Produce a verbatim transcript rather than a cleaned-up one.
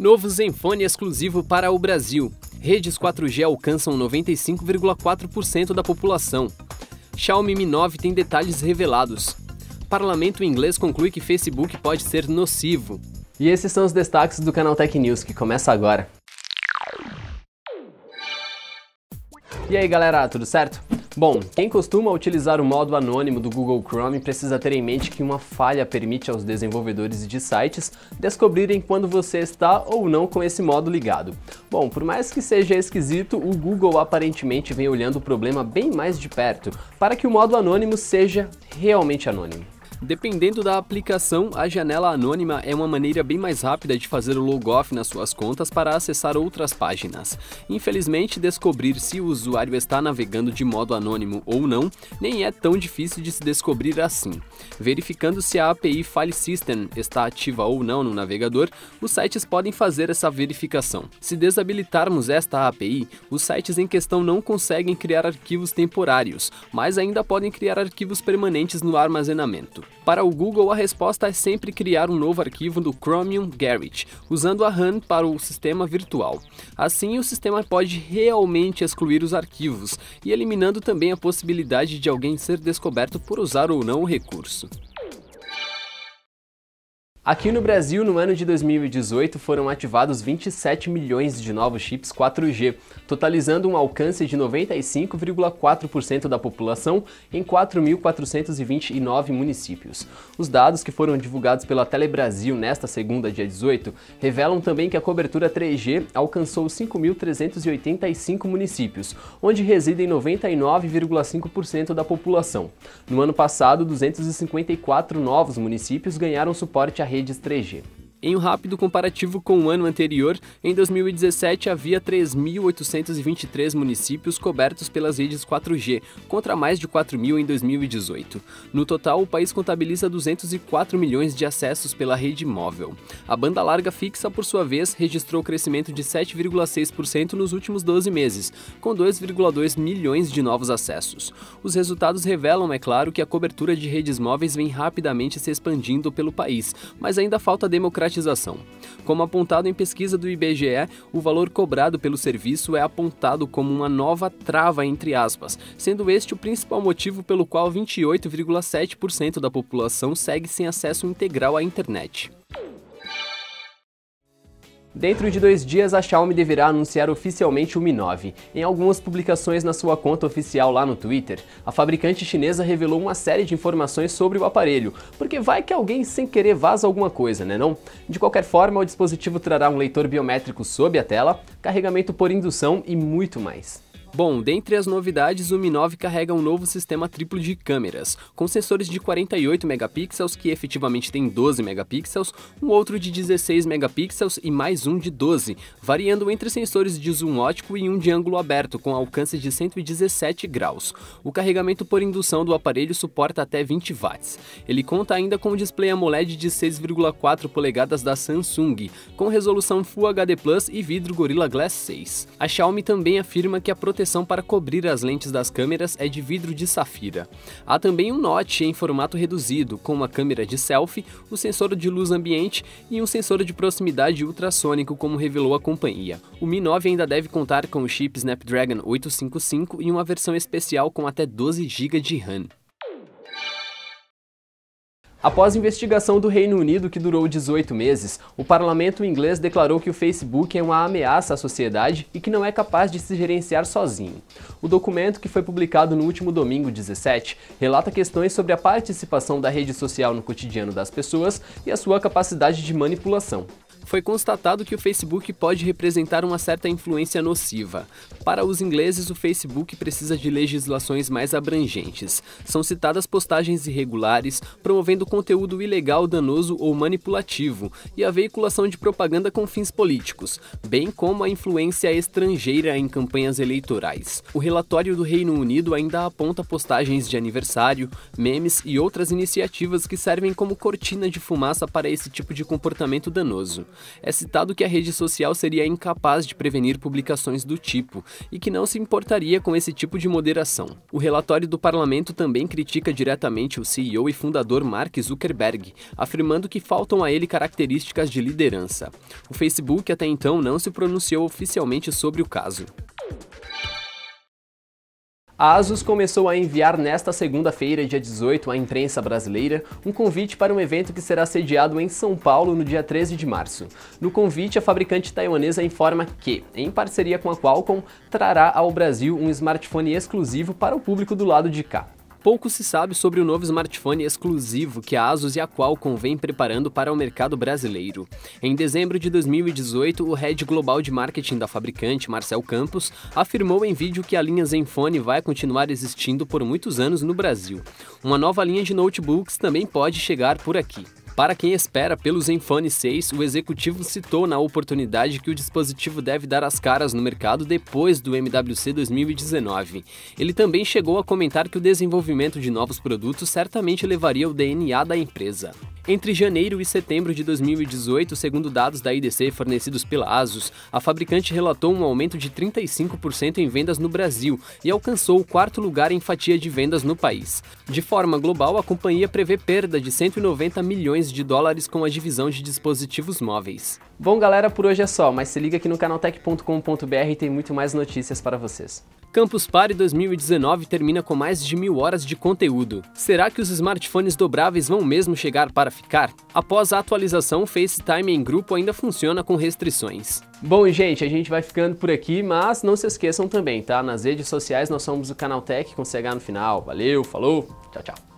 Novo Zenfone exclusivo para o Brasil. Redes quatro G alcançam noventa e cinco vírgula quatro por cento da população. Xiaomi Mi nove tem detalhes revelados. Parlamento inglês conclui que Facebook pode ser nocivo. E esses são os destaques do Canaltech News, que começa agora. E aí galera, tudo certo? Bom, quem costuma utilizar o modo anônimo do Google Chrome precisa ter em mente que uma falha permite aos desenvolvedores de sites descobrirem quando você está ou não com esse modo ligado. Bom, por mais que seja esquisito, o Google aparentemente vem olhando o problema bem mais de perto, para que o modo anônimo seja realmente anônimo. Dependendo da aplicação, a janela anônima é uma maneira bem mais rápida de fazer o log-off nas suas contas para acessar outras páginas. Infelizmente, descobrir se o usuário está navegando de modo anônimo ou não, nem é tão difícil de se descobrir assim. Verificando se a A P I File System está ativa ou não no navegador, os sites podem fazer essa verificação. Se desabilitarmos esta A P I, os sites em questão não conseguem criar arquivos temporários, mas ainda podem criar arquivos permanentes no armazenamento. Para o Google, a resposta é sempre criar um novo arquivo do Chromium Garage, usando a RAM para o sistema virtual. Assim, o sistema pode realmente excluir os arquivos, e eliminando também a possibilidade de alguém ser descoberto por usar ou não o recurso. Aqui no Brasil, no ano de dois mil e dezoito, foram ativados vinte e sete milhões de novos chips quatro G, totalizando um alcance de noventa e cinco vírgula quatro por cento da população em quatro mil quatrocentos e vinte e nove municípios. Os dados que foram divulgados pela Telebrasil nesta segunda, dia dezoito, revelam também que a cobertura três G alcançou cinco mil trezentos e oitenta e cinco municípios, onde residem noventa e nove vírgula cinco por cento da população. No ano passado, duzentos e cinquenta e quatro novos municípios ganharam suporte à rede três G. Em um rápido comparativo com o ano anterior, em dois mil e dezessete havia três mil oitocentos e vinte e três municípios cobertos pelas redes quatro G, contra mais de quatro mil em dois mil e dezoito. No total, o país contabiliza duzentos e quatro milhões de acessos pela rede móvel. A banda larga fixa, por sua vez, registrou crescimento de sete vírgula seis por cento nos últimos doze meses, com dois vírgula dois milhões de novos acessos. Os resultados revelam, é claro, que a cobertura de redes móveis vem rapidamente se expandindo pelo país, mas ainda falta democratização. Como apontado em pesquisa do I B G E, o valor cobrado pelo serviço é apontado como uma nova trava entre aspas, sendo este o principal motivo pelo qual vinte e oito vírgula sete por cento da população segue sem acesso integral à internet. Dentro de dois dias, a Xiaomi deverá anunciar oficialmente o Mi nove. Em algumas publicações na sua conta oficial lá no Twitter, a fabricante chinesa revelou uma série de informações sobre o aparelho, porque vai que alguém sem querer vaza alguma coisa, né não? De qualquer forma, o dispositivo trará um leitor biométrico sob a tela, carregamento por indução e muito mais. Bom, dentre as novidades, o Mi nove carrega um novo sistema triplo de câmeras, com sensores de quarenta e oito megapixels, que efetivamente tem doze megapixels, um outro de dezesseis megapixels e mais um de doze, variando entre sensores de zoom ótico e um de ângulo aberto, com alcance de cento e dezessete graus. O carregamento por indução do aparelho suporta até vinte watts. Ele conta ainda com o display AMOLED de seis vírgula quatro polegadas da Samsung, com resolução Full H D Plus e vidro Gorilla Glass seis. A Xiaomi também afirma que a proteção A proteção para cobrir as lentes das câmeras é de vidro de safira. Há também um notch em formato reduzido, com uma câmera de selfie, um sensor de luz ambiente e um sensor de proximidade ultrassônico, como revelou a companhia. O Mi nove ainda deve contar com o chip Snapdragon oitocentos e cinquenta e cinco e uma versão especial com até doze gigas de RAM. Após investigação do Reino Unido, que durou dezoito meses, o parlamento inglês declarou que o Facebook é uma ameaça à sociedade e que não é capaz de se gerenciar sozinho. O documento, que foi publicado no último domingo, dezessete, relata questões sobre a participação da rede social no cotidiano das pessoas e a sua capacidade de manipulação. Foi constatado que o Facebook pode representar uma certa influência nociva. Para os ingleses, o Facebook precisa de legislações mais abrangentes. São citadas postagens irregulares, promovendo conteúdo ilegal, danoso ou manipulativo, e a veiculação de propaganda com fins políticos, bem como a influência estrangeira em campanhas eleitorais. O relatório do Reino Unido ainda aponta postagens de aniversário, memes e outras iniciativas que servem como cortina de fumaça para esse tipo de comportamento danoso. é citado que a rede social seria incapaz de prevenir publicações do tipo e que não se importaria com esse tipo de moderação. O relatório do parlamento também critica diretamente o C E O e fundador Mark Zuckerberg, afirmando que faltam a ele características de liderança. O Facebook até então não se pronunciou oficialmente sobre o caso. A ASUS começou a enviar nesta segunda-feira, dia dezoito, à imprensa brasileira, um convite para um evento que será sediado em São Paulo no dia treze de março. No convite, a fabricante taiwanesa informa que, em parceria com a Qualcomm, trará ao Brasil um smartphone exclusivo para o público do lado de cá. Pouco se sabe sobre o novo smartphone exclusivo que a ASUS e a Qualcomm vem preparando para o mercado brasileiro. Em dezembro de dois mil e dezoito, o head global de marketing da fabricante, Marcel Campos, afirmou em vídeo que a linha Zenfone vai continuar existindo por muitos anos no Brasil. Uma nova linha de notebooks também pode chegar por aqui. Para quem espera pelo Zenfone seis, o executivo citou na oportunidade que o dispositivo deve dar as caras no mercado depois do M W C dois mil e dezenove. Ele também chegou a comentar que o desenvolvimento de novos produtos certamente levaria o D N A da empresa. Entre janeiro e setembro de dois mil e dezoito, segundo dados da I D C fornecidos pela ASUS, a fabricante relatou um aumento de trinta e cinco por cento em vendas no Brasil e alcançou o quarto lugar em fatia de vendas no país. De forma global, a companhia prevê perda de cento e noventa milhões de dólares com a divisão de dispositivos móveis. Bom, galera, por hoje é só, mas se liga aqui no canaltech ponto com ponto br e tem muito mais notícias para vocês. Campus Party dois mil e dezenove termina com mais de mil horas de conteúdo. Será que os smartphones dobráveis vão mesmo chegar para ficar? Após a atualização, o FaceTime em grupo ainda funciona com restrições. Bom, gente, a gente vai ficando por aqui, mas não se esqueçam também, tá? Nas redes sociais nós somos o Canaltech com C H no final. Valeu, falou, tchau, tchau.